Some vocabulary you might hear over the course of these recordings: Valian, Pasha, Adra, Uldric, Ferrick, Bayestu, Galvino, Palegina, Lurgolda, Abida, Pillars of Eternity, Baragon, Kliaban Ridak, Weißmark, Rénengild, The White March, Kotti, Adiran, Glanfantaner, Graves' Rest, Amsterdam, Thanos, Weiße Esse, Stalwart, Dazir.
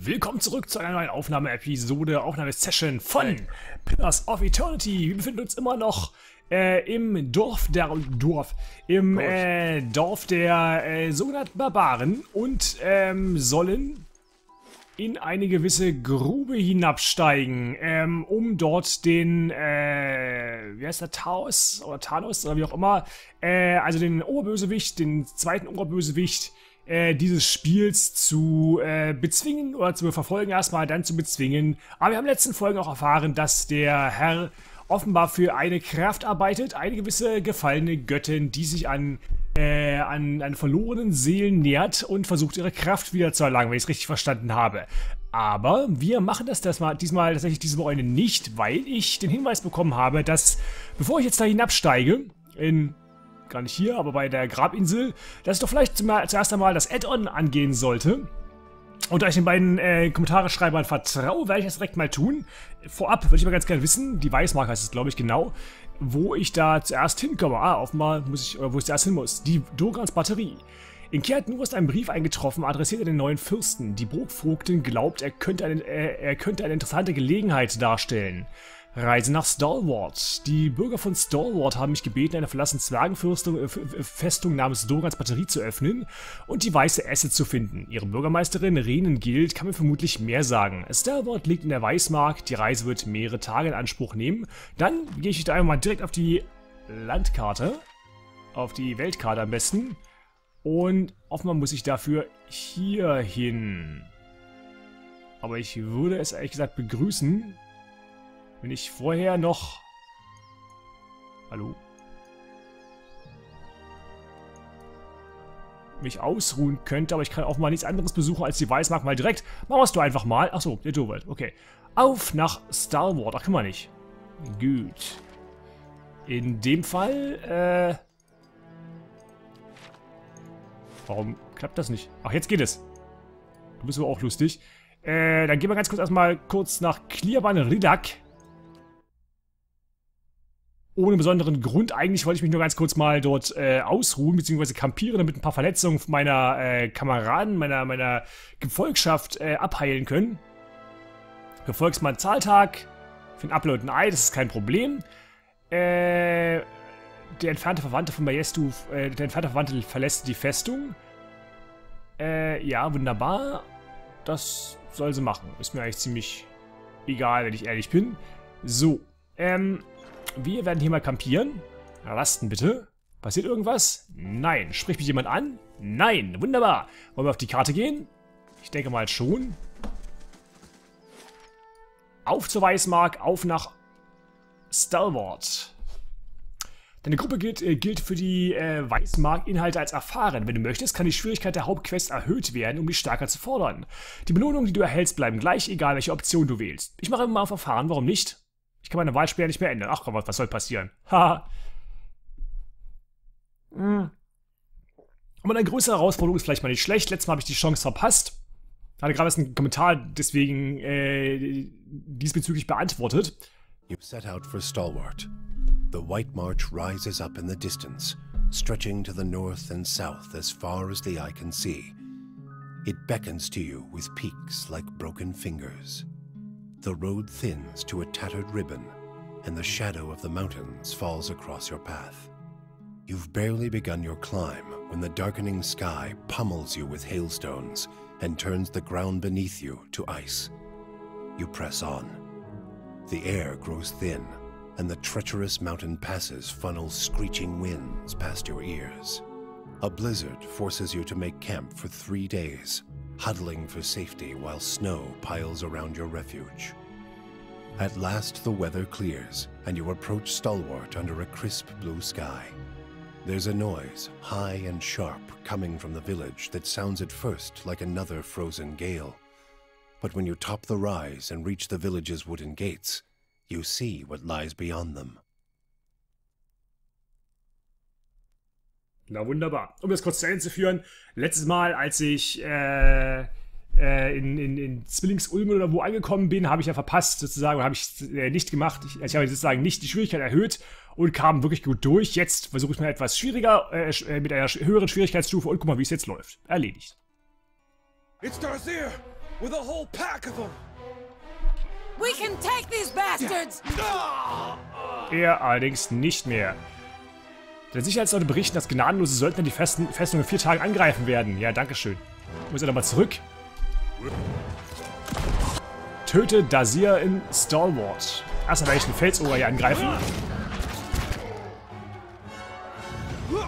Willkommen zurück zu einer neuen Aufnahme-Episode, Aufnahmesession von Pillars of Eternity. Wir befinden uns immer noch im Dorf der sogenannten Barbaren und sollen in eine gewisse Grube hinabsteigen, um dort den, wie heißt der, Thanos oder wie auch immer, also den Oberbösewicht, den zweiten Oberbösewicht dieses Spiels zu bezwingen oder zu verfolgen, erstmal dann zu bezwingen. Aber wir haben in den letzten Folgen auch erfahren, dass der Herr offenbar für eine Kraft arbeitet, eine gewisse gefallene Göttin, die sich an verlorenen Seelen nähert und versucht, ihre Kraft wieder zu erlangen, wenn ich es richtig verstanden habe. Aber wir machen das diesmal tatsächlich diese Woche nicht, weil ich den Hinweis bekommen habe, dass, bevor ich jetzt da hinabsteige, gar nicht hier, aber bei der Grabinsel, dass ich doch vielleicht zuerst einmal das Add-on angehen sollte. Und da ich den beiden Kommentareschreibern vertraue, werde ich das direkt mal tun. Vorab würde ich mal ganz gerne wissen, die Weißmark heißt es, glaube ich, genau, wo ich da zuerst hinkomme. Ah, offenbar wo ich zuerst hin muss. Die Durgan's Battery. In Kärnten ist ein Brief eingetroffen, adressiert an den neuen Fürsten. Die Burgvogtin glaubt, er könnte eine interessante Gelegenheit darstellen. Reise nach Stalwart. Die Bürger von Stalwart haben mich gebeten, eine verlassene Zwergenfestung namens Durgan's Batterie zu öffnen und die Weiße Esse zu finden. Ihre Bürgermeisterin Rénengild kann mir vermutlich mehr sagen. Stalwart liegt in der Weißmark, die Reise wird mehrere Tage in Anspruch nehmen. Dann gehe ich da einfach mal direkt auf die Landkarte, auf die Weltkarte am besten. Und offenbar muss ich dafür hier hin. Aber ich würde es ehrlich gesagt begrüßen, wenn ich vorher noch... Hallo? Mich ausruhen könnte, aber ich kann auch mal nichts anderes besuchen als die Weißmark mal direkt. Machst du einfach mal. Achso, der Torwald. Okay. Auf nach Stalwart. Ach, kann man nicht. Gut. In dem Fall, warum klappt das nicht? Ach, jetzt geht es. Du bist aber auch lustig. Dann gehen wir ganz kurz erstmal nach Kliaban Ridak. Ohne besonderen Grund. Eigentlich wollte ich mich nur ganz kurz mal dort ausruhen, beziehungsweise kampieren, damit ein paar Verletzungen meiner Kameraden, meiner Gefolgschaft abheilen können. Gefolgsmann Zahltag. Für den Upload ein Ei, das ist kein Problem. Der entfernte Verwandte von Bayestu, der entfernte Verwandte verlässt die Festung. Ja, wunderbar. Das soll sie machen. Ist mir eigentlich ziemlich egal, wenn ich ehrlich bin. So, wir werden hier mal kampieren. Rasten bitte. Passiert irgendwas? Nein. Spricht mich jemand an? Nein. Wunderbar. Wollen wir auf die Karte gehen? Ich denke mal schon. Auf zur Weißmark, auf nach Stalwart. Deine Gruppe gilt für die Weißmark-Inhalte als erfahren. Wenn du möchtest, kann die Schwierigkeit der Hauptquest erhöht werden, um dich stärker zu fordern. Die Belohnungen, die du erhältst, bleiben gleich, egal welche Option du wählst. Ich mache immer auf erfahren, warum nicht? Ich kann meine Wahlsperre nicht mehr ändern. Ach komm, was soll passieren? Haha. Aber eine größere Herausforderung ist vielleicht mal nicht schlecht. Letztes Mal habe ich die Chance verpasst. Ich hatte gerade erst einen Kommentar deswegen diesbezüglich beantwortet. You set out for Stalwart. The White March rises up in the distance, stretching to the north and south as far as the eye can see. It beckons to you with peaks like broken fingers. The road thins to a tattered ribbon, and the shadow of the mountains falls across your path. You've barely begun your climb when the darkening sky pummels you with hailstones and turns the ground beneath you to ice. You press on. The air grows thin, and the treacherous mountain passes funnel screeching winds past your ears. A blizzard forces you to make camp for 3 days, huddling for safety while snow piles around your refuge. At last the weather clears, and you approach Stalwart under a crisp blue sky. There's a noise, high and sharp, coming from the village that sounds at first like another frozen gale. But when you top the rise and reach the village's wooden gates, you see what lies beyond them. Na wunderbar. Um das kurz zu Ende zu führen, letztes Mal, als ich in Zwillingsulm oder wo angekommen bin, habe ich ja verpasst sozusagen, habe ich nicht gemacht. Ich habe sozusagen nicht die Schwierigkeit erhöht und kam wirklich gut durch. Jetzt versuche ich mal etwas schwieriger, mit einer höheren Schwierigkeitsstufe und guck mal, wie es jetzt läuft. Erledigt. It's Dazir! with a whole pack of them. We can take these bastards. Er allerdings nicht mehr. Der Sicherheitsleute berichten, dass gnadenlose Söldner die Festung in 4 Tagen angreifen werden. Ja, dankeschön. Muss er nochmal zurück. Töte Dazir in Stalwart. Erstmal werde ich den Felsober hier angreifen.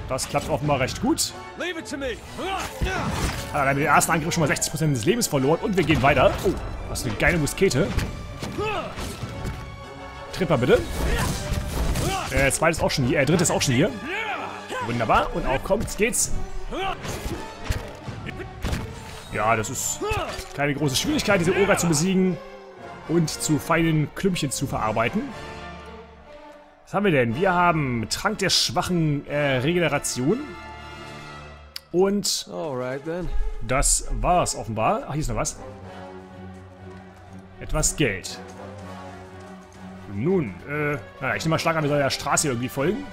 Das klappt offenbar recht gut. Hat er mit dem ersten Angriff schon mal 60% des Lebens verloren und wir gehen weiter. Oh, was für eine geile Muskete. Tripper bitte. Zweites auch schon hier, drittes auch schon hier. Wunderbar, und auf kommt's, geht's. Ja, das ist keine große Schwierigkeit, diese Ogre zu besiegen und zu feinen Klümpchen zu verarbeiten. Was haben wir denn? Wir haben Trank der schwachen Regeneration. Und das war's offenbar. Ach, hier ist noch was. Etwas Geld. Nun, naja, ich nehme mal stark an, wir sollen der Straße irgendwie folgen.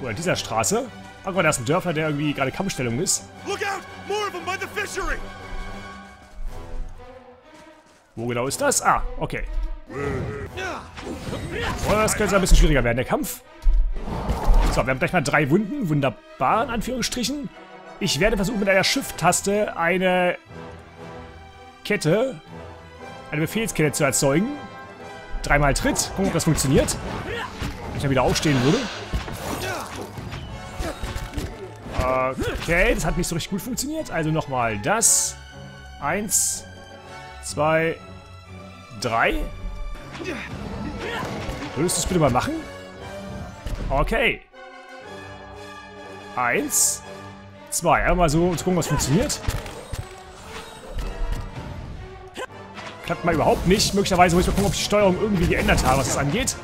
Oder dieser Straße. Ach mal, da ist ein Dörfler, der irgendwie gerade Kampfstellung ist. Wo genau ist das? Ah, okay. Oh, das könnte ein bisschen schwieriger werden, der Kampf. So, wir haben gleich mal 3 Wunden. Wunderbar, in Anführungsstrichen. Ich werde versuchen, mit einer Shift-Taste eine Kette, eine Befehlskette zu erzeugen. 3-mal Tritt. Gucken, ob das funktioniert. Wenn ich dann wieder aufstehen würde. Okay, das hat nicht so richtig gut funktioniert. Also nochmal das. 1, 2, 3. Würdest du es bitte mal machen? Okay. 1, 2. Einmal mal so, um zu gucken, was funktioniert. Klappt mal überhaupt nicht. Möglicherweise muss ich mal gucken, ob ich die Steuerung irgendwie geändert habe, was das angeht.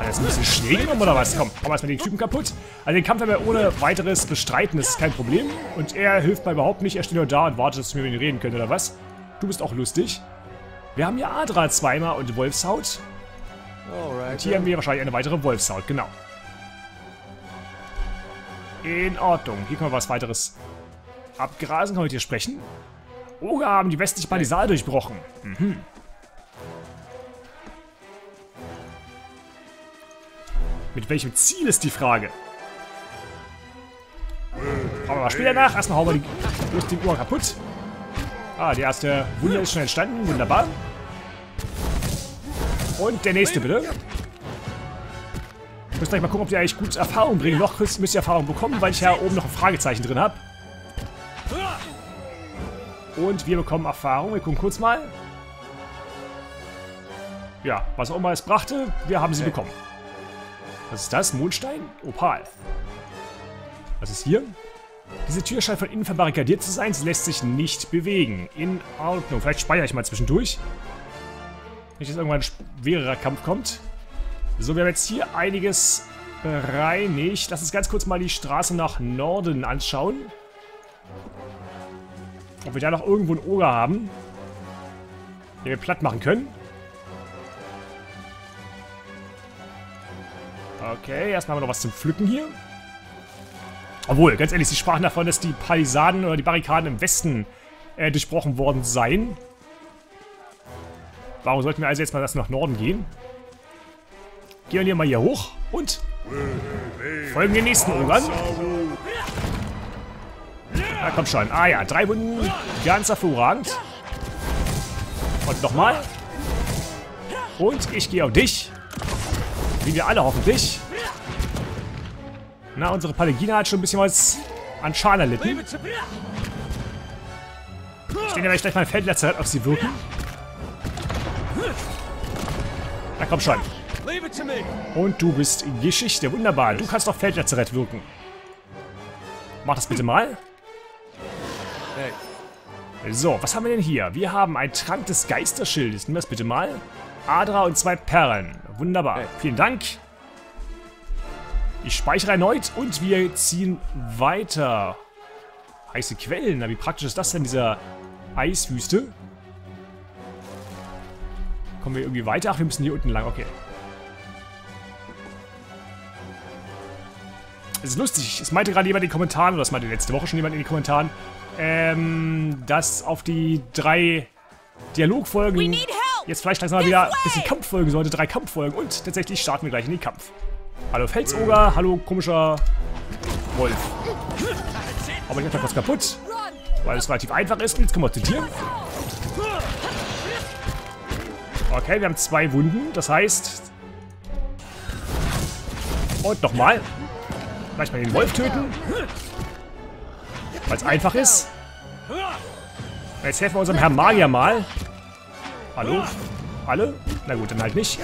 Das ist ein bisschen schnell genommen oder was? Komm, machen wir erstmal den Typen kaputt. Also den Kampf werden wir ohne weiteres bestreiten, das ist kein Problem. Und er hilft mir überhaupt nicht, er steht nur da und wartet, dass wir mit ihm reden können, oder was? Du bist auch lustig. Wir haben hier Adra zweimal und Wolfshaut. Und hier haben wir wahrscheinlich eine weitere Wolfshaut, genau. In Ordnung, hier können wir was weiteres abgrasen, können wir hier sprechen. Ogre haben die westliche Palisade durchbrochen. Mhm. Mit welchem Ziel ist die Frage? Hauen wir mal später nach. Erstmal hauen wir den Uhr kaputt. Ah, die erste Wunde ist schon entstanden. Wunderbar. Und der nächste, bitte. Ich muss gleich mal gucken, ob die eigentlich gut Erfahrung bringen. Noch müsst ihr Erfahrung bekommen, weil ich ja oben noch ein Fragezeichen drin habe. Und wir bekommen Erfahrung. Wir gucken kurz mal. Ja, was auch immer es brachte, wir haben sie bekommen. Was ist das? Mondstein? Opal. Was ist hier? Diese Tür scheint von innen verbarrikadiert zu sein. Sie lässt sich nicht bewegen. In Ordnung. Vielleicht speichere ich mal zwischendurch. Nicht, dass irgendwann ein schwererer Kampf kommt. So, wir haben jetzt hier einiges bereinigt. Lass uns ganz kurz mal die Straße nach Norden anschauen. Ob wir da noch irgendwo einen Ogre haben, den wir platt machen können. Okay, erstmal haben wir noch was zum Pflücken hier. Obwohl, ganz ehrlich, sie sprachen davon, dass die Palisaden oder die Barrikaden im Westen durchbrochen worden seien. Warum sollten wir also jetzt mal das nach Norden gehen? Gehen wir mal hier hoch und folgen den nächsten Ogern. Na komm schon. Ah ja, 3 Wunden, ganz hervorragend. Und nochmal. Und ich gehe auf dich. Wie wir alle hoffentlich. Na, unsere Palegina hat schon ein bisschen was an Schaden erlitten. Ich denke, da werde ich gleich mein Feldlazarett auf sie wirken. Na komm schon. Und du bist Geschichte. Wunderbar. Du kannst auf Feldlazarett wirken. Mach das bitte mal. So, was haben wir denn hier? Wir haben einen Trank des Geisterschildes. Nimm das bitte mal. Adra und 2 Perlen. Wunderbar. Vielen Dank. Ich speichere erneut und wir ziehen weiter. Heiße Quellen. Na, wie praktisch ist das denn, dieser Eiswüste? Kommen wir irgendwie weiter? Ach, wir müssen hier unten lang. Okay. Das ist lustig. Es meinte gerade jemand in den Kommentaren, oder es meinte letzte Woche schon jemand in den Kommentaren, dass auf die 3 Dialogfolgen jetzt vielleicht langsam mal wieder ein bisschen Kampf folgen sollte. 3 Kampffolgen. Und tatsächlich starten wir gleich in den Kampf. Hallo Felsoger, hallo komischer Wolf. Aber ich hab da was kaputt, weil es relativ einfach ist. Und jetzt können wir zitieren. Okay, wir haben 2 Wunden, das heißt... Und nochmal. Vielleicht mal den Wolf töten. Weil es einfach ist. Jetzt helfen wir unserem Herrn Magier mal. Hallo? Alle? Na gut, dann halt nicht.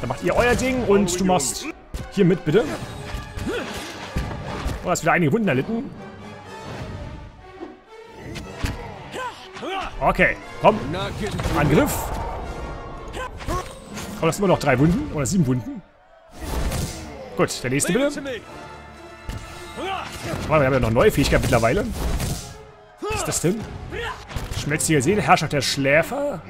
Dann macht ihr euer Ding und du machst hier mit, bitte. Oh, hast wieder einige Wunden erlitten. Okay, komm. Angriff. Oh, das sind immer noch 3 Wunden oder 7 Wunden. Gut, der nächste bitte. Oh, wir haben ja noch neue Fähigkeit mittlerweile. Was ist das denn? Schmelzige Seele, Herrschaft der Schläfer.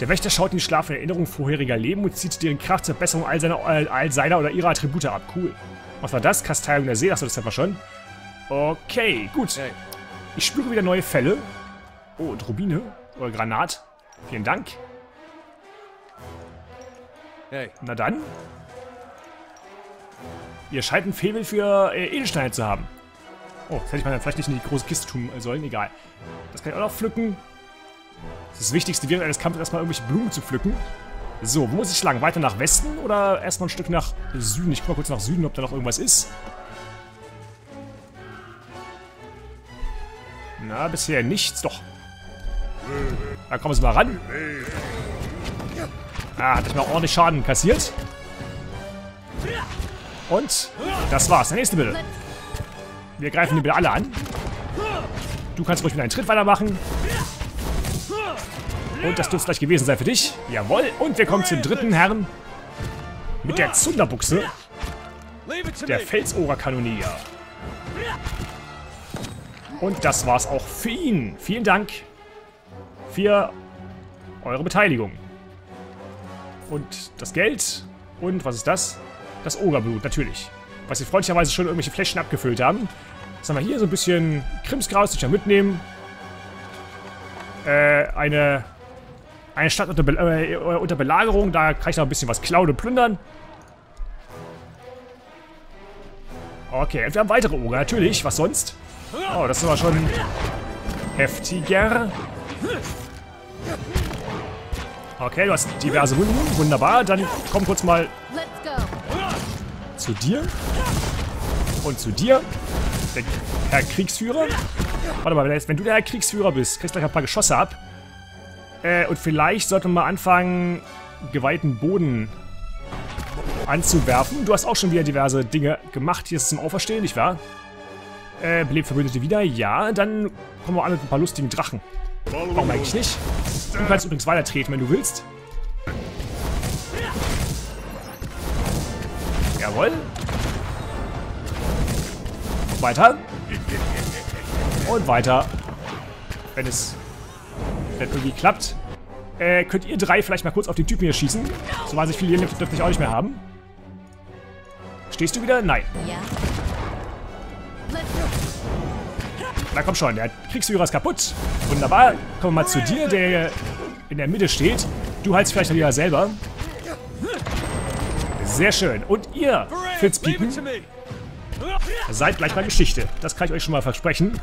Der Wächter schaut in die schlafende Erinnerung vorheriger Leben und zieht deren Kraft zur Besserung all seiner oder ihrer Attribute ab. Cool. Was war das? Kasteiung der See. Achso, das hatten wir schon. Okay, gut. Ich spüre wieder neue Fälle. Oh, und Rubine. Oder Granat. Vielen Dank. Hey. Na dann. Ihr scheint ein Faible für Edelsteine zu haben. Oh, das hätte ich mal vielleicht nicht in die große Kiste tun sollen. Egal. Das kann ich auch noch pflücken. Das ist das Wichtigste während eines Kampfes, erstmal irgendwelche Blumen zu pflücken. So, wo muss ich schlagen? Weiter nach Westen oder erstmal ein Stück nach Süden? Ich guck mal kurz nach Süden, ob da noch irgendwas ist. Na, bisher nichts. Doch. Da kommen sie mal ran. Ah, hat ich mal ordentlich Schaden kassiert. Und das war's. Der nächste bitte. Wir greifen die bitte alle an. Du kannst ruhig mit einem Tritt weitermachen. Und das dürfte gleich gewesen sein für dich. Jawohl. Und wir kommen zum dritten Herrn. Mit der Zunderbuchse. Der Felsohrer-Kanonier. Und das war's auch für ihn. Vielen Dank für eure Beteiligung. Und das Geld. Und was ist das? Das Ogerblut, natürlich. Was sie freundlicherweise schon irgendwelche Fläschchen abgefüllt haben. Jetzt haben wir hier so ein bisschen Krimskraus, das ich ja mitnehmen. Eine Stadt unter Belagerung, da kann ich noch ein bisschen was klauen und plündern. Okay, und wir haben weitere Oger, natürlich. Was sonst? Oh, das ist aber schon heftiger. Okay, du hast diverse Wunden. Wunderbar, dann komm kurz mal zu dir. Und zu dir. Der Herr Kriegsführer. Warte mal, wenn du der Herr Kriegsführer bist, kriegst du gleich ein paar Geschosse ab. Und vielleicht sollten wir mal anfangen, geweihten Boden anzuwerfen. Du hast auch schon wieder diverse Dinge gemacht. Hier ist es zum Auferstehen, nicht wahr? Belebt Verbündete wieder. Ja, dann kommen wir an mit ein paar lustigen Drachen. Warum eigentlich nicht? Du kannst übrigens weitertreten, wenn du willst. Jawohl. Weiter. Und weiter. Wenn es dann irgendwie klappt. Könnt ihr 3 vielleicht mal kurz auf den Typen hier schießen? So weiß ich, viele hier dürfte ich auch nicht mehr haben. Stehst du wieder? Nein. Na komm schon, der Kriegsführer ist kaputt. Wunderbar. Kommen wir mal zu dir, der in der Mitte steht. Du haltst vielleicht wieder selber. Sehr schön. Und ihr, Fitzpiepen, seid gleich mal Geschichte. Das kann ich euch schon mal versprechen.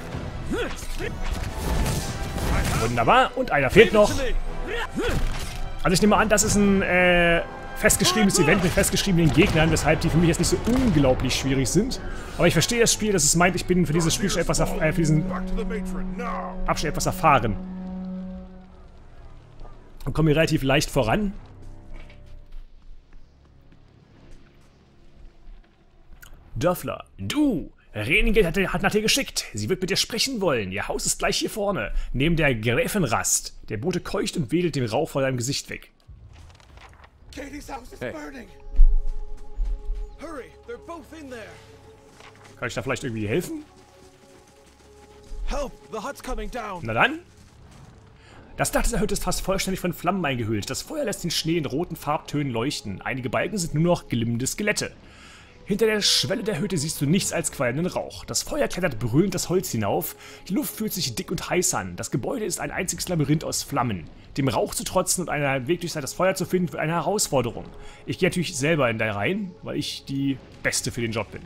Wunderbar. Und einer fehlt noch. Also ich nehme an, das ist ein festgeschriebenes Event mit festgeschriebenen Gegnern, weshalb die für mich jetzt nicht so unglaublich schwierig sind. Aber ich verstehe das Spiel, dass es meint, ich bin für dieses Spiel schon etwas für diesen Abschnitt etwas erfahren. Und komme hier relativ leicht voran. Dörfler, du! Rénengild hat nach dir geschickt. Sie wird mit dir sprechen wollen. Ihr Haus ist gleich hier vorne, neben der Gräfenrast. Der Bote keucht und wedelt den Rauch vor deinem Gesicht weg. Hey. Kann ich da vielleicht irgendwie helfen? Na dann? Das Dach dieser Hütte ist fast vollständig von Flammen eingehüllt. Das Feuer lässt den Schnee in roten Farbtönen leuchten. Einige Balken sind nur noch glimmende Skelette. Hinter der Schwelle der Hütte siehst du nichts als qualmenden Rauch. Das Feuer klettert brüllend das Holz hinauf. Die Luft fühlt sich dick und heiß an. Das Gebäude ist ein einziges Labyrinth aus Flammen. Dem Rauch zu trotzen und einen Weg durch das Feuer zu finden, wird eine Herausforderung. Ich gehe natürlich selber in da rein, weil ich die Beste für den Job bin.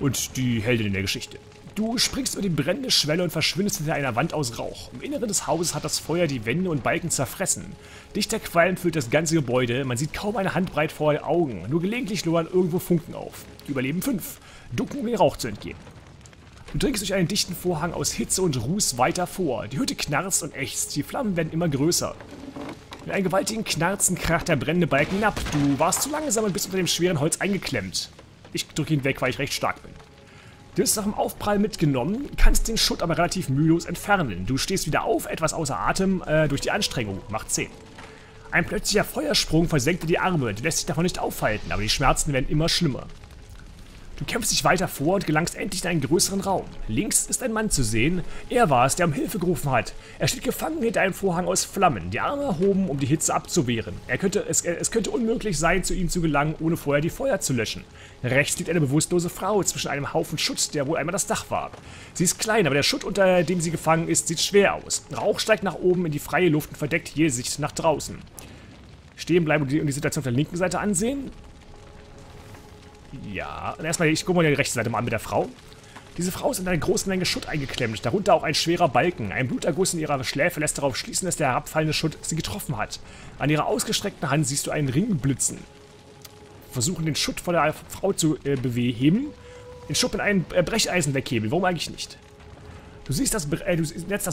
Und die Heldin in der Geschichte. Du springst über die brennende Schwelle und verschwindest hinter einer Wand aus Rauch. Im Inneren des Hauses hat das Feuer die Wände und Balken zerfressen. Dichter Qualm füllt das ganze Gebäude, man sieht kaum eine Handbreit vor den Augen. Nur gelegentlich lodern irgendwo Funken auf. Überleben 5. Ducken, um den Rauch zu entgehen. Du dringst durch einen dichten Vorhang aus Hitze und Ruß weiter vor. Die Hütte knarzt und ächzt, die Flammen werden immer größer. Mit einem gewaltigen Knarzen kracht der brennende Balken hinab. Du warst zu langsam und bist unter dem schweren Holz eingeklemmt. Ich drücke ihn weg, weil ich recht stark bin. Du bist nach dem Aufprall mitgenommen, kannst den Schutt aber relativ mühelos entfernen. Du stehst wieder auf, etwas außer Atem, durch die Anstrengung, macht 10. Ein plötzlicher Feuersprung versenkt dir die Arme, du lässt dich davon nicht aufhalten, aber die Schmerzen werden immer schlimmer. Du kämpfst dich weiter vor und gelangst endlich in einen größeren Raum. Links ist ein Mann zu sehen, er war es, der um Hilfe gerufen hat. Er steht gefangen hinter einem Vorhang aus Flammen, die Arme erhoben, um die Hitze abzuwehren. Es könnte unmöglich sein, zu ihm zu gelangen, ohne vorher die Feuer zu löschen. Rechts liegt eine bewusstlose Frau zwischen einem Haufen Schutt, der wohl einmal das Dach war. Sie ist klein, aber der Schutt, unter dem sie gefangen ist, sieht schwer aus. Rauch steigt nach oben in die freie Luft und verdeckt jede Sicht nach draußen. Stehen bleiben und die Situation auf der linken Seite ansehen. Ja, und erstmal, ich gucke mal die rechte Seite mal an mit der Frau. Diese Frau ist in einer großen Menge Schutt eingeklemmt, darunter auch ein schwerer Balken. Ein Bluterguss in ihrer Schläfe lässt darauf schließen, dass der herabfallende Schutt sie getroffen hat. An ihrer ausgestreckten Hand siehst du einen Ring blitzen. Versuchen, den Schutt von der Frau zu bewegen, den Schutt mit einem Brecheisen weghebeln. Warum eigentlich nicht? Du siehst das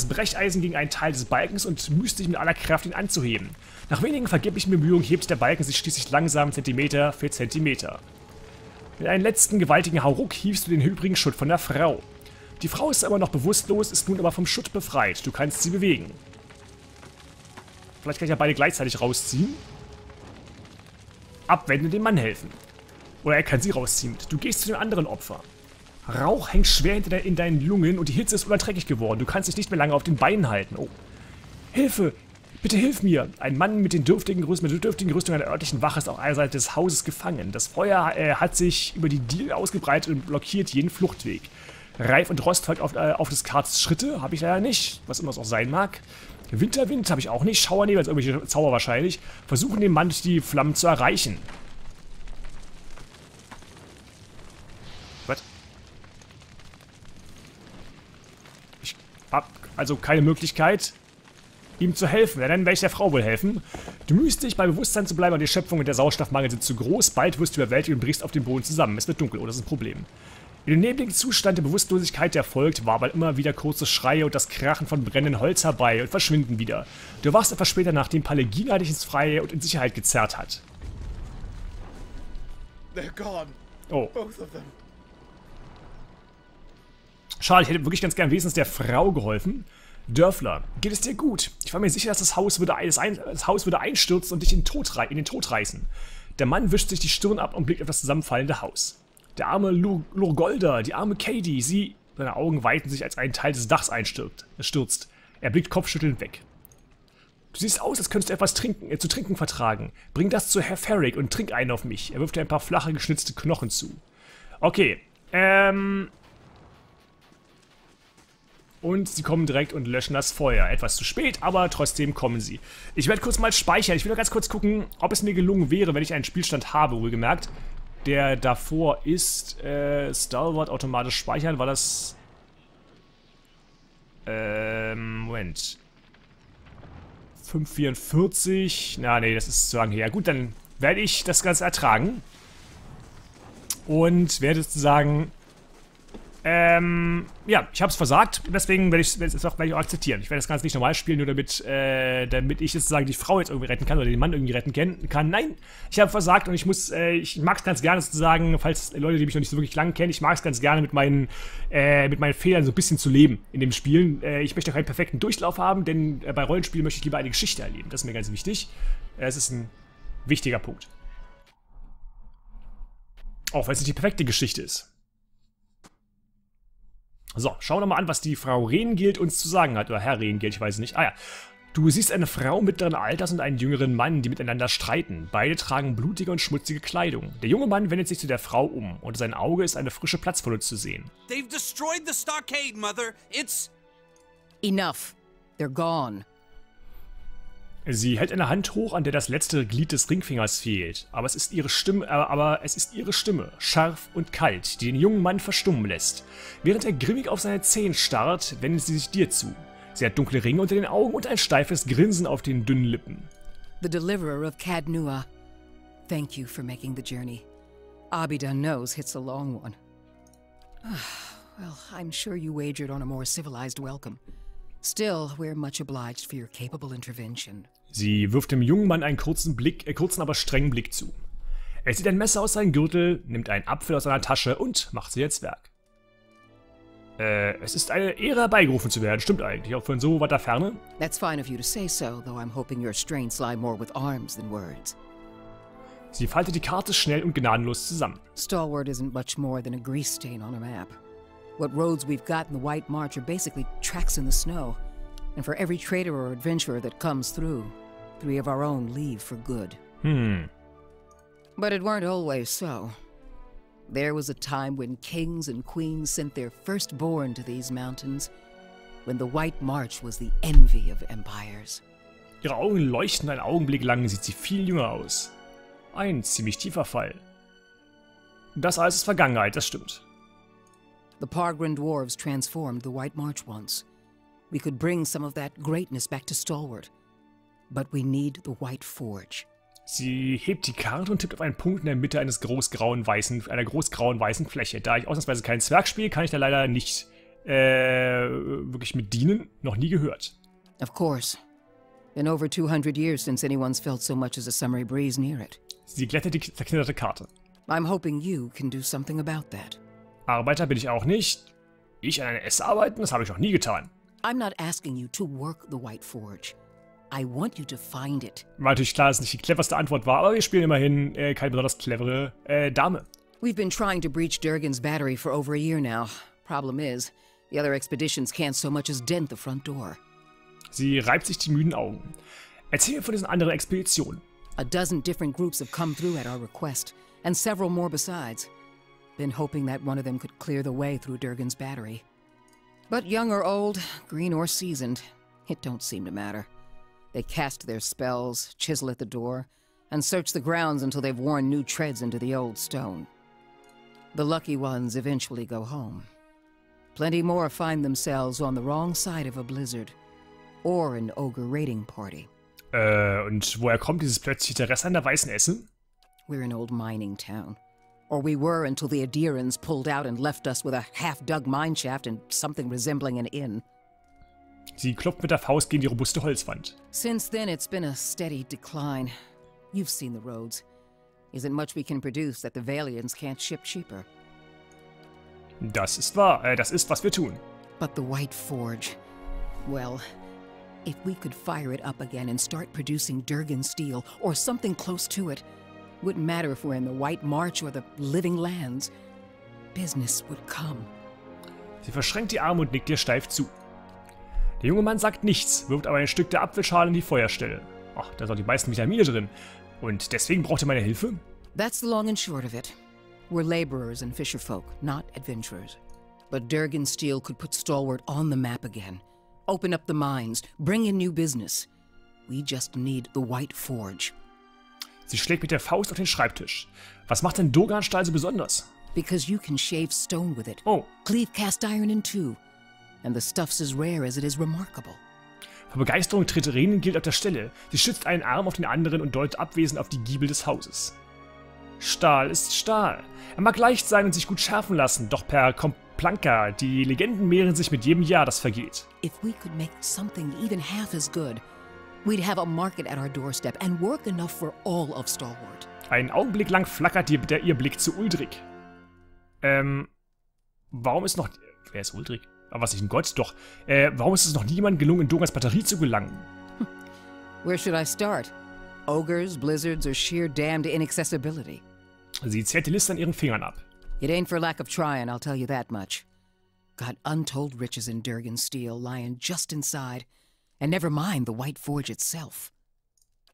Brecheisen gegen einen Teil des Balkens und mühst dich mit aller Kraft, ihn anzuheben. Nach wenigen vergeblichen Bemühungen hebt der Balken sich schließlich langsam Zentimeter für Zentimeter. Mit einem letzten gewaltigen Hauruck hiefst du den übrigen Schutt von der Frau. Die Frau ist immer noch bewusstlos, ist nun aber vom Schutt befreit. Du kannst sie bewegen. Vielleicht kann ich ja beide gleichzeitig rausziehen. Abwenden, dem Mann helfen. Oder er kann sie rausziehen. Du gehst zu dem anderen Opfer. Rauch hängt schwer in deinen Lungen und die Hitze ist unerträglich geworden. Du kannst dich nicht mehr lange auf den Beinen halten. Oh. Hilfe! Bitte hilf mir! Ein Mann mit der dürftigen Rüstung einer örtlichen Wache ist auf einer Seite des Hauses gefangen. Das Feuer hat sich über die Dielen ausgebreitet und blockiert jeden Fluchtweg. Reif und Rost folgt auf des Karts Schritte, habe ich leider nicht, was immer es auch sein mag. Winterwind habe ich auch nicht, Schauernebel als irgendwelche Zauber wahrscheinlich. Versuchen, den Mann durch die Flammen zu erreichen. Was? Ich habe also keine Möglichkeit, ihm zu helfen. Ja, dann werde ich der Frau wohl helfen. Du mühst dich, bei Bewusstsein zu bleiben, und die Schöpfung und der Sauerstoffmangel sind zu groß. Bald wirst du überwältigt und brichst auf den Boden zusammen. Es wird dunkel, oh, das ist ein Problem. In dem nebligen Zustand der Bewusstlosigkeit, der folgt, wabern immer wieder kurze Schreie und das Krachen von brennendem Holz herbei und verschwinden wieder. Du wachst etwas später, nachdem Palegina dich ins Freie und in Sicherheit gezerrt hat. Oh. Schade, ich hätte wirklich ganz gern wenigstens der Frau geholfen. Dörfler, geht es dir gut? Ich war mir sicher, dass das Haus würde einstürzen und dich in den Tod reißen. Der Mann wischt sich die Stirn ab und blickt auf das zusammenfallende Haus. Der arme Lurgolda, die arme Katie, seine Augen weiten sich, als ein Teil des Dachs einstürzt. Er blickt kopfschüttelnd weg. Du siehst aus, als könntest du etwas zu trinken vertragen. Bring das zu Herr Ferrick und trink einen auf mich. Er wirft dir ein paar flache, geschnitzte Knochen zu. Okay, und sie kommen direkt und löschen das Feuer. Etwas zu spät, aber trotzdem kommen sie. Ich werde kurz mal speichern. Ich will nur ganz kurz gucken, ob es mir gelungen wäre, wenn ich einen Spielstand habe, wohlgemerkt. Der davor ist, Stalwart automatisch speichern, war das... Moment. 544, na nee, das ist zu lange her. Gut, dann werde ich das Ganze ertragen. Und werde sozusagen... ja, ich habe es versagt, deswegen werde ich es auch gleich akzeptieren. Ich werde das Ganze nicht normal spielen, nur damit ich jetzt sozusagen die Frau jetzt irgendwie retten kann oder den Mann irgendwie retten kann. Nein, ich habe versagt und ich mag es ganz gerne sozusagen, falls Leute, die mich noch nicht so wirklich lange kennen, ich mag es ganz gerne mit meinen Fehlern so ein bisschen zu leben in dem Spielen. Ich möchte keinen perfekten Durchlauf haben, denn bei Rollenspielen möchte ich lieber eine Geschichte erleben. Das ist mir ganz wichtig. Es ist ein wichtiger Punkt. Auch wenn es nicht die perfekte Geschichte ist. So, schauen wir mal an, was die Frau Rénengild uns zu sagen hat. Oder Herr Rénengild, ich weiß nicht. Ah ja. Du siehst eine Frau mittleren Alters und einen jüngeren Mann, die miteinander streiten. Beide tragen blutige und schmutzige Kleidung. Der junge Mann wendet sich zu der Frau um. Unter seinem Auge ist eine frische Platzwunde zu sehen. They've destroyed the stockade, Mother. It's enough. They're gone. Sie hält eine Hand hoch, an der das letzte Glied des Ringfingers fehlt. Aber es ist ihre Stimme, scharf und kalt, die den jungen Mann verstummen lässt. Während er grimmig auf seine Zehen starrt, wendet sie sich dir zu. Sie hat dunkle Ringe unter den Augen und ein steifes Grinsen auf den dünnen Lippen. The deliverer of Cadnua. Thank you for making the journey. Abida knows it's a long one. Well, I'm sure you wagered on a more civilized welcome. Still, we're much obliged for your capable intervention. Sie wirft dem jungen Mann einen kurzen, aber strengen Blick zu. Er zieht ein Messer aus seinem Gürtel, nimmt einen Apfel aus seiner Tasche und macht sie jetzt Werk. Es ist eine Ehre, herbeigerufen zu werden, stimmt eigentlich, auch von so weiter Ferne. That's fine of you to say so, though I'm hoping your strengths lie more with arms than words. Sie faltet die Karte schnell und gnadenlos zusammen. Stalwart isn't much more than a grease stain on a map. What roads we've got in the White March are basically tracks in the snow. And for every trader or adventurer that comes through, three of our own leave for good. But it weren't always so. There was a time when kings and queens sent their firstborn to these mountains, when the White March was the envy of empires. Ihre Augen leuchten einen Augenblick lang, sieht sie viel jünger aus. Ein ziemlich tiefer Fall. Das alles ist Vergangenheit, das stimmt. The Pargren dwarves transformed the White March once. We could bring some of that greatness back to Stalwart, but we need the White Forge. Sie hebt die Karte und tippt auf einen Punkt in der Mitte eines großgrauen weißen Fläche. Da ich ausnahmsweise kein Zwerg spiele, kann ich da leider nicht wirklich mit dienen. Noch nie gehört. Of course. In over 200 years since anyone's felt so much as a summery breeze near it. Sie glättet die zerknitterte Karte. I'm hoping you can do something about that. Arbeiter bin ich auch nicht. Ich an einer Esse arbeiten, das habe ich noch nie getan. I'm not asking you to work the White Forge. I want you to find it. War natürlich klar, dass es nicht die cleverste Antwort war, aber wir spielen immerhin keine besonders clevere Dame. We've been trying to breach Durgan's Battery for over a year now. Problem is, the other expeditions can't so much as dent the front door. Sie reibt sich die müden Augen. Erzähl mir von diesen anderen Expeditionen. A dozen different groups have come through at our request, and several more besides. Been hoping that one of them could clear the way through Durgan's Battery. But young or old, green or seasoned, it don't seem to matter. They cast their spells, chisel at the door, and search the grounds until they've worn new treads into the old stone. The lucky ones eventually go home. Plenty more find themselves on the wrong side of a blizzard, or an ogre raiding party. Und woher kommt dieses plötzliche Interesse an der Weißen Esse? We're an old mining town. Or we were until the Adirans pulled out and left us with a half-dug mine shaft and something resembling an inn. Sie klopft mit der Faust gegen die robuste Holzwand. Since then it's been a steady decline. You've seen the roads. Isn't much we can produce that the Valians can't ship cheaper. Das ist wahr. Das ist, was wir tun. But the White Forge. Well, if we could fire it up again and start producing Durgan steel or something close to it, wouldn't matter if we're in the White March or the Living Lands. Business would come. Sie verschränkt die Arme und nickt dir steif zu. Der junge Mann sagt nichts, wirft aber ein Stück der Apfelschale in die Feuerstelle. Ach, da sind die meisten Vitamine drin. Und deswegen braucht ihr meine Hilfe? That's the long and short of it. We're laborers and fisherfolk, not adventurers. But Durgan steel could put Stalwart on the map again. Open up the mines, bring in new business. We just need the White Forge. Sie schlägt mit der Faust auf den Schreibtisch. Was macht denn Durganstahl so besonders? Because you can shave stone with it. Oh. Cleave cast iron in two. And the stuff's as rare as it is remarkable. Vor Begeisterung tritt Rénengild auf der Stelle. Sie stützt einen Arm auf den anderen und deutet abwesend auf die Giebel des Hauses. Stahl ist Stahl. Er mag leicht sein und sich gut schärfen lassen, doch per Komplanka, die Legenden mehren sich mit jedem Jahr, das vergeht. If we could make something even half as good, we'd have a market at our doorstep and work enough for all of Stalwart. Einen Augenblick lang flackert ihr Blick zu Uldric. Warum ist noch... Wer ist Uldric? Aber was ich in Gott doch. Warum ist es noch niemandem gelungen, in Durgan's Batterie zu gelangen? Where should I start? Ogres, blizzards or sheer damned inaccessibility. Sie zählt die Liste an ihren Fingern ab. It ain't for lack of trying, I'll tell you that much. Got untold riches in Durgan steel lying just inside, and never mind the White Forge itself.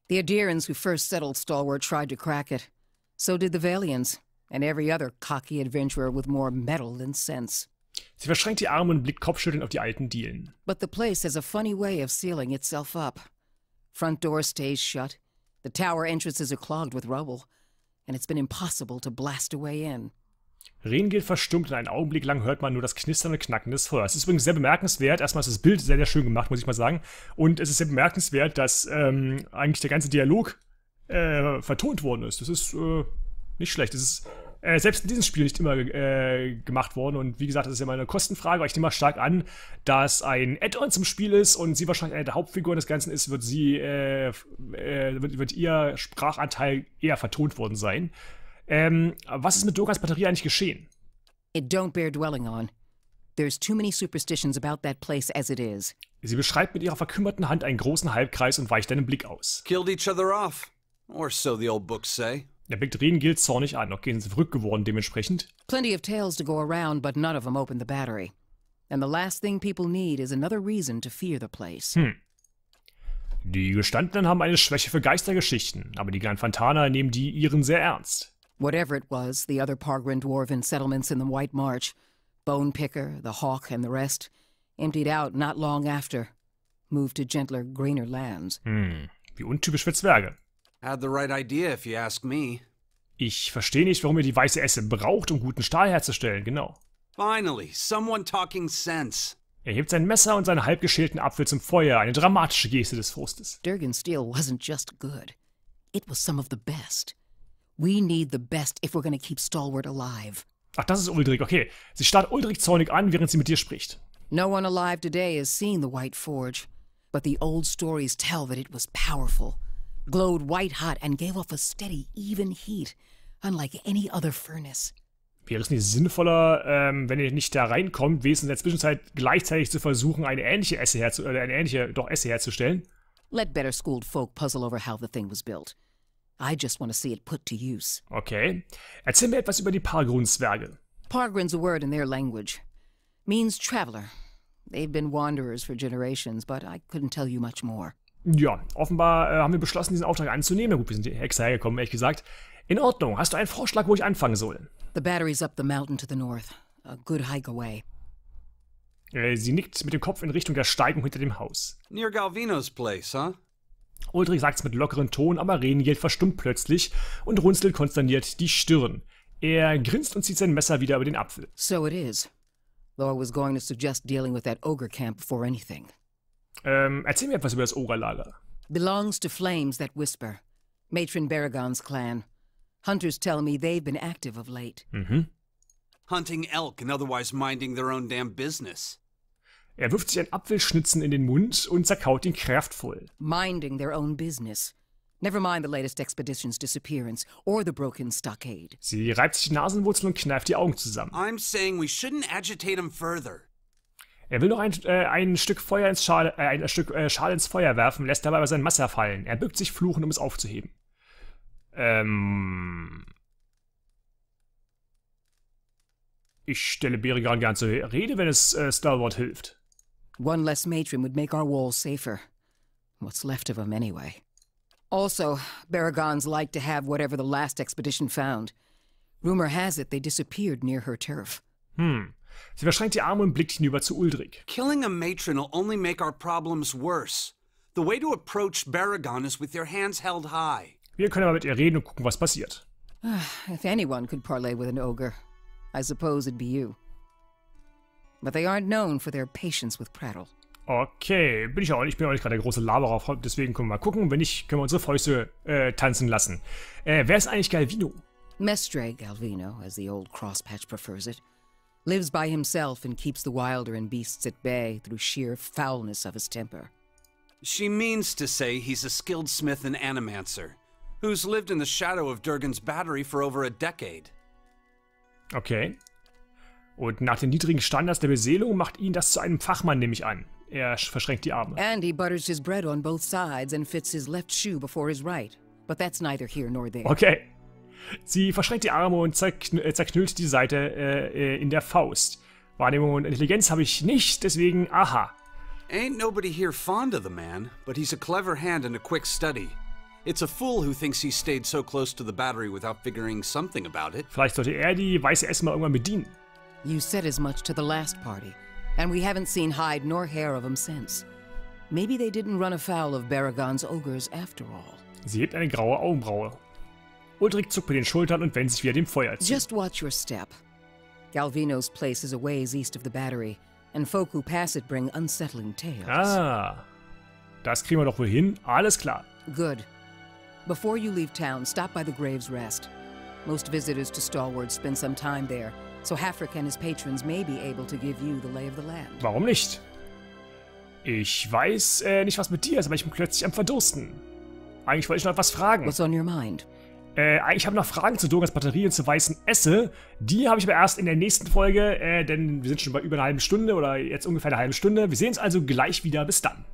The Adirans who first settled Stalwart tried to crack it. So did the Valians and every other cocky adventurer with more metal than sense. Sie verschränkt die Arme und blickt kopfschüttelnd auf die alten Dielen. But the place has a funny way of sealing itself up. Front door stays shut, the tower entrances are clogged with rubble, and it's been impossible to blast a way in. Rénengild verstummt und einen Augenblick lang hört man nur das knisternde Knacken des Feuers. Es ist übrigens sehr bemerkenswert. Erstmal ist das Bild sehr, sehr schön gemacht, muss ich mal sagen. Und es ist sehr bemerkenswert, dass eigentlich der ganze Dialog vertont worden ist. Das ist nicht schlecht. Das ist selbst in diesem Spiel nicht immer gemacht worden. Und wie gesagt, das ist ja mal eine Kostenfrage. Aber ich nehme mal stark an, dass ein Add-on zum Spiel ist und sie wahrscheinlich eine der Hauptfiguren des Ganzen ist, wird sie wird ihr Sprachanteil eher vertont worden sein. Was ist mit Durgan's Batterie eigentlich geschehen? It don't bear dwelling on. There's too many superstitions about that place as it is. Sie beschreibt mit ihrer verkümmerten Hand einen großen Halbkreis und weicht einen Blick aus. Killed each other off, or so the old books say. Der Blick Rénengild zornig an, okay, sind verrückt geworden dementsprechend. Plenty of tales to go around, but none of them open the battery. And the last thing people need is another reason to fear the place. Die Gestandenen haben eine Schwäche für Geistergeschichten, aber die Glanfantaner nehmen die ihren sehr ernst. Whatever it was, the other Pargren dwarven settlements in the White March, Bone Picker, the Hawk, and the rest, emptied out not long after, moved to gentler, greener lands. Wie untypisch für Zwerge. Had the right idea, if you ask me. Ich verstehe nicht, warum ihr die weiße Esse braucht, um guten Stahl herzustellen, genau. Finally, someone talking sense. Er hebt sein Messer und seinen halbgeschälten Apfel zum Feuer, eine dramatische Geste des Frustes. Durgan's steel wasn't just good. It was some of the best. We need the best if we're going to keep Stalwart alive. Ach, das ist Uldric, okay. Sie starrt Uldric zornig an, während sie mit dir spricht. No one alive today has seen the White Forge, but the old stories tell that it was powerful, glowed white hot and gave off a steady, even heat, unlike any other furnace. Wäre es nicht sinnvoller, wenn ihr nicht da reinkommt, wenigstens in der Zwischenzeit gleichzeitig zu versuchen, eine ähnliche Esse herzustellen? Let better schooled folk puzzle over how the thing was built. I just want to see it put to use. Okay. Erzähl mir etwas über die Pargren-Zwerge. Pargren's a word in their language. Means traveler. They've been wanderers for generations, but I couldn't tell you much more. Ja, offenbar haben wir beschlossen, diesen Auftrag anzunehmen. Na gut, wir sind extra hergekommen, ehrlich gesagt. In Ordnung. Hast du einen Vorschlag, wo ich anfangen soll? The battery's up the mountain to the north. A good hike away. Sie nickt mit dem Kopf in Richtung der Steigung hinter dem Haus. Near Galvino's place, huh? Uldric sagt es mit lockerem Ton, aber Rénengild verstummt plötzlich und runzelt konsterniert die Stirn. Er grinst und zieht sein Messer wieder über den Apfel. So it is. Though I was going to suggest dealing with that ogre camp before anything. Erzähl mir etwas über das Ogerlager. Belongs to flames that whisper. Matron Baragon's clan. Hunters tell me they've been active of late. Hunting elk and otherwise minding their own damn business. Er wirft sich ein Apfelschnitzen in den Mund und zerkaut ihn kraftvoll. Minding their own business. Never mind the latest expedition's disappearance or the broken stockade. Sie reibt sich die Nasenwurzel und kneift die Augen zusammen. I'm saying we shouldn't agitate him further. Er will noch ein Stück Schal ins Feuer werfen, lässt dabei aber sein Messer fallen. Er bückt sich fluchend, um es aufzuheben. Ich stelle Berigan gern zur Rede, wenn es Stalwart hilft. One less matron would make our walls safer. What's left of them anyway. Also, Baragons like to have whatever the last expedition found. Rumor has it they disappeared near her turf. Sie verschränkt die Arme und blickt hinüber zu Uldric. Killing a matron will only make our problems worse. The way to approach Baragon is with your hands held high. Wir können aber mit ihr reden und gucken, was passiert. If anyone could parlay with an ogre, I suppose it'd be you. But they aren't known for their patience with prattle. Okay, ich bin auch nicht gerade der große Laberer, deswegen können wir mal gucken. Wenn nicht, können wir unsere Fäuste tanzen lassen. Wer ist eigentlich Galvino? Mestre Galvino, as the old crosspatch prefers it, lives by himself and keeps the wilder and beasts at bay through sheer foulness of his temper. She means to say he's a skilled smith and animancer, who's lived in the shadow of Durgan's Battery for over a decade. Okay. Und nach den niedrigen Standards der Beseelung macht ihn das zu einem Fachmann, nehme ich an. Er verschränkt die Arme. And he butters his bread on both sides and fits his left shoe before his right. But that's neither here nor there. Okay. Sie verschränkt die Arme und zerknüllt die Seite in der Faust. Wahrnehmung und Intelligenz habe ich nicht, deswegen aha. Ain't nobody here fond of the man, but he's a clever hand and a quick study. It's a fool who thinks he stayed so close to the battery without figuring something about it. Vielleicht sollte die weiße Esse mal irgendwann bedienen. You said as much to the last party, and we haven't seen hide nor hair of him since. Maybe they didn't run afoul of Baragon's ogres after all. Sie hebt eine graue Augenbraue. Uldric zuckt mit den Schultern und wendet sich wieder dem Feuer zu. Just watch your step. Galvino's place is a ways east of the battery, and folk who pass it bring unsettling tales. Ah, das kriegen wir doch wohl hin. Alles klar. Good. Before you leave town, stop by the Graves' Rest. Most visitors to Stalwart spend some time there, so Ferrick and his patrons may be able to give you the lay of the land. Warum nicht? Ich weiß nicht, was mit dir ist, aber ich bin plötzlich am Verdursten. Eigentlich wollte ich noch was fragen. What's on your mind? Eigentlich habe ich noch Fragen zu Durgan's Batterie und zur weißen Esse. Die habe ich aber erst in der nächsten Folge, denn wir sind schon bei über einer halben Stunde oder jetzt ungefähr einer halben Stunde. Wir sehen uns also gleich wieder. Bis dann.